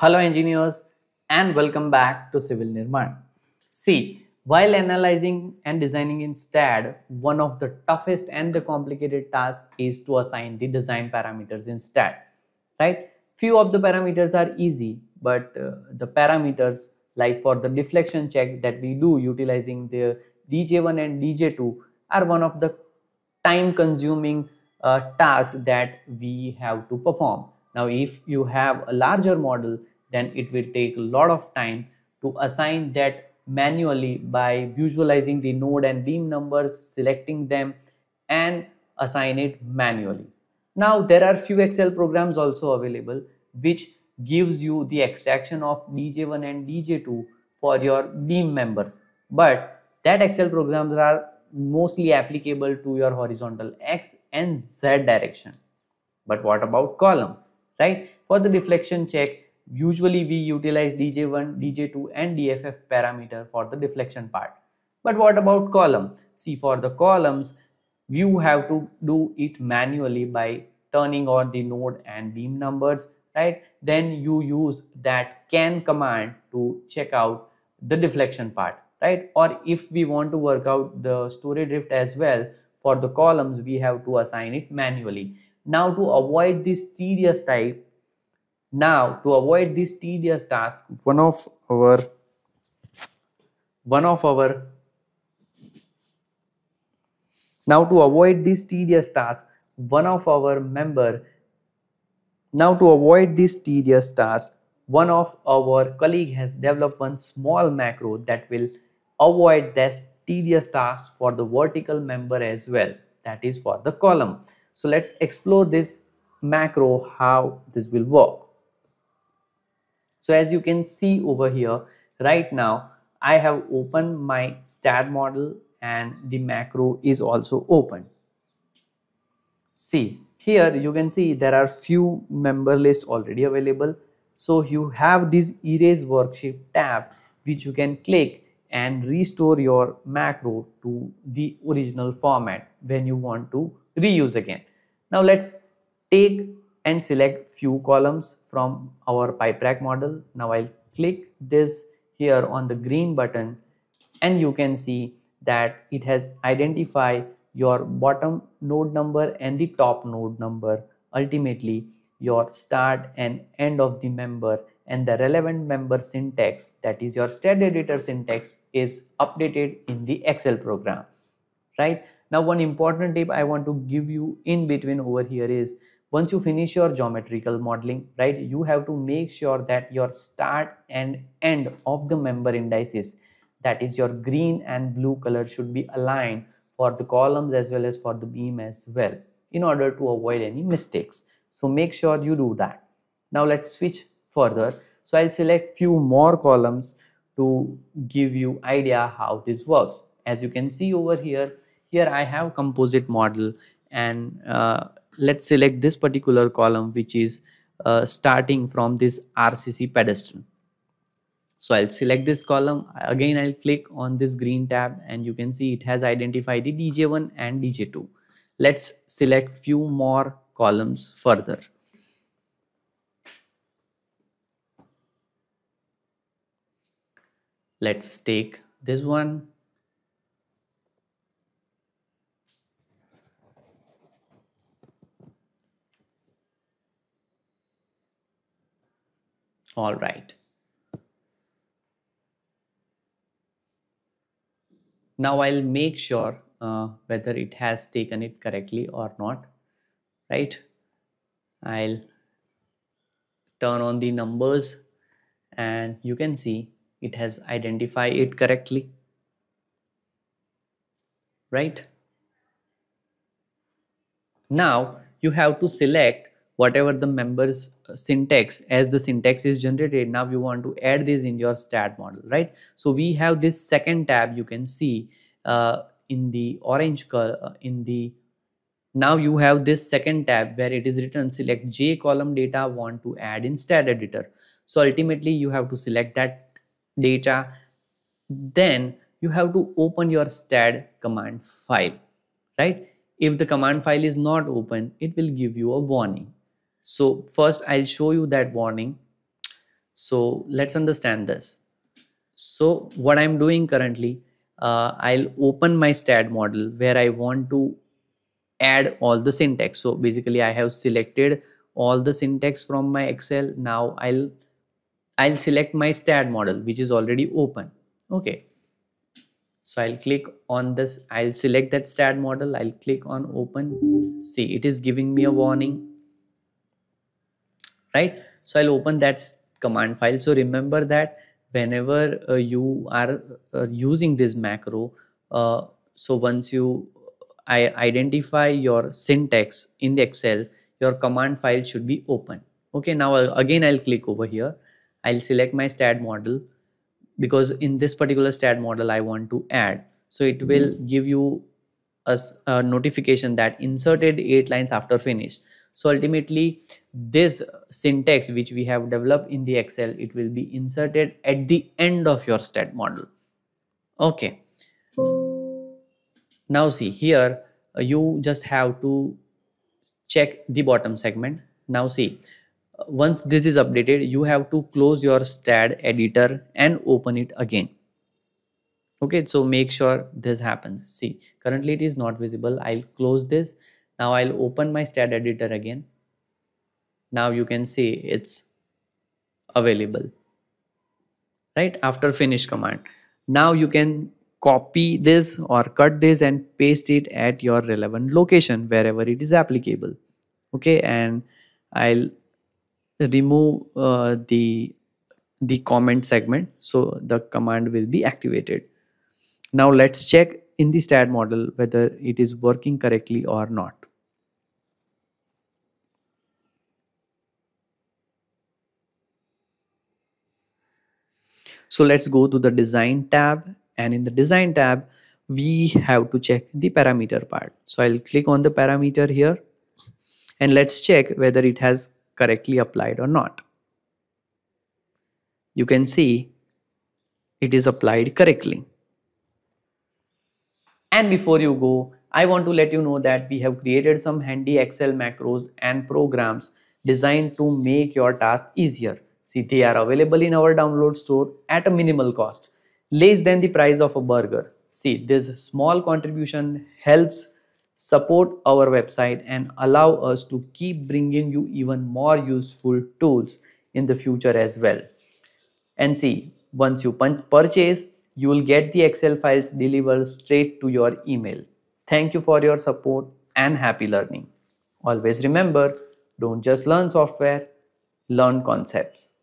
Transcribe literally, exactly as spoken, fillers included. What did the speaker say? Hello engineers and welcome back to Civil Nirman. See, while analyzing and designing in STAAD, one of the toughest and the complicated task is to assign the design parameters in STAAD, right? Few of the parameters are easy, but uh, the parameters like for the deflection check that we do utilizing the D J one and D J two are one of the time consuming uh, tasks that we have to perform. Now, if you have a larger model, then it will take a lot of time to assign that manually by visualizing the node and beam numbers, selecting them and assign it manually. Now, there are few Excel programs also available which gives you the extraction of D J one and D J two for your beam members. But that Excel programs are mostly applicable to your horizontal X and Z direction. But what about column? Right? For the deflection check, usually we utilize D J one, DJ two and D F F parameter for the deflection part. But what about column? See, for the columns, you have to do it manually by turning on the node and beam numbers, right? Then you use that can command to check out the deflection part, right? Or if we want to work out the story drift as well, for the columns, we have to assign it manually. Now to avoid this tedious type, now to avoid this tedious task, one of our, one of our, now to avoid this tedious task, one of our member, now to avoid this tedious task, one of our colleague has developed one small macro that will avoid this tedious task for the vertical member as well, that is for the column. So let's explore this macro, how this will work. So as you can see over here, right now, I have opened my STAAD model and the macro is also open. See, here you can see there are few member lists already available. So you have this erase worksheet tab, which you can click and restore your macro to the original format when you want to reuse again. Now let's take and select few columns from our Piperack model. Now I'll click this here on the green button and you can see that it has identified your bottom node number and the top node number, ultimately your start and end of the member, and the relevant member syntax, that is your STAAD editor syntax, is updated in the Excel program, right? Now, one important tip I want to give you in between over here is once you finish your geometrical modeling, right, you have to make sure that your start and end of the member indices, that is your green and blue color, should be aligned for the columns as well as for the beam as well in order to avoid any mistakes. So make sure you do that. Now let's switch further. So I'll select few more columns to give you idea how this works. As you can see over here, here I have composite model and uh, let's select this particular column which is uh, starting from this R C C pedestal. So I'll select this column, again I'll click on this green tab and you can see it has identified the D J one and D J two. Let's select few more columns further. Let's take this one. All right. Now I'll make sure uh, whether it has taken it correctly or not, right? I'll turn on the numbers and you can see it has identified it correctly, right? Now you have to select whatever the member's syntax, as the syntax is generated, now you want to add this in your STAAD model, right? So we have this second tab you can see uh, in the orange color in the, now you have this second tab where it is written select J column data want to add in STAAD editor. So ultimately you have to select that data. Then you have to open your STAAD command file, right? If the command file is not open, it will give you a warning. So first I'll show you that warning. So let's understand this. So what I'm doing currently, uh, I'll open my STAAD model where I want to add all the syntax. So basically I have selected all the syntax from my Excel. Now I'll I'll select my STAAD model, which is already open. Okay. So I'll click on this. I'll select that STAAD model. I'll click on open. See, it is giving me a warning. Right. So I'll open that command file. So remember that whenever uh, you are uh, using this macro, uh, so once you I identify your syntax in the Excel, your command file should be open. Okay. Now I'll, again, I'll click over here. I'll select my STAAD model because in this particular STAAD model I want to add. So it will give you a, a notification that inserted eight lines after finish. So ultimately this syntax which we have developed in the Excel, it will be inserted at the end of your STAAD model. Okay. Now see here, you just have to check the bottom segment. Now see, once this is updated, you have to close your STAAD editor and open it again. Okay, so make sure this happens. See, currently it is not visible. I'll close this. Now I'll open my STAAD editor again. Now you can see it's available. Right after finish command. Now you can copy this or cut this and paste it at your relevant location wherever it is applicable. Okay, and I'll remove uh, the the comment segment, so the command will be activated. Now let's check in the STAAD model whether it is working correctly or not. So let's go to the design tab, and in the design tab we have to check the parameter part. So I'll click on the parameter here and let's check whether it has correctly applied or not. You can see it is applied correctly. And before you go, I want to let you know that we have created some handy Excel macros and programs designed to make your task easier. See, they are available in our download store at a minimal cost, less than the price of a burger. See, this small contribution helps support our website and allow us to keep bringing you even more useful tools in the future as well. And see, once you purchase, you will get the Excel files delivered straight to your email. Thank you for your support and happy learning. Always remember, don't just learn software, learn concepts.